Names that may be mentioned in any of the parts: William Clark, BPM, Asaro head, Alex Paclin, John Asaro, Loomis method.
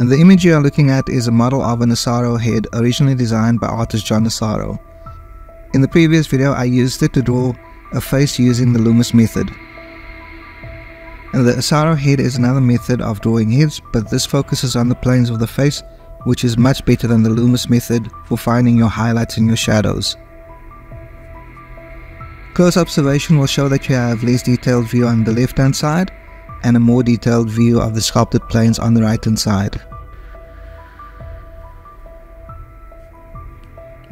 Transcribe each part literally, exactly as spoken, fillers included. And the image you are looking at is a model of an Asaro head originally designed by artist John Asaro. In the previous video I used it to draw a face using the Loomis method. And the Asaro head is another method of drawing heads, but this focuses on the planes of the face, which is much better than the Loomis method for finding your highlights and your shadows. Close observation will show that you have less detailed view on the left hand side and a more detailed view of the sculpted planes on the right hand side.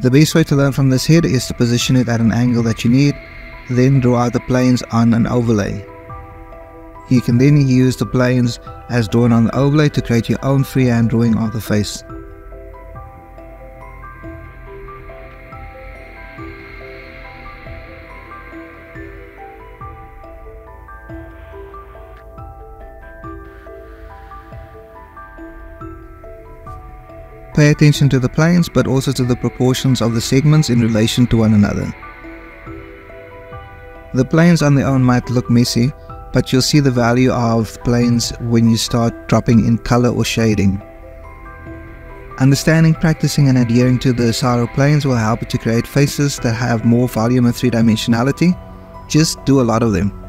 The best way to learn from this head is to position it at an angle that you need, then draw out the planes on an overlay. You can then use the planes as drawn on the overlay to create your own freehand drawing of the face. Pay attention to the planes, but also to the proportions of the segments in relation to one another. The planes on their own might look messy, but you'll see the value of planes when you start dropping in color or shading. Understanding, practicing and adhering to the Asaro planes will help you to create faces that have more volume and three-dimensionality. Just do a lot of them.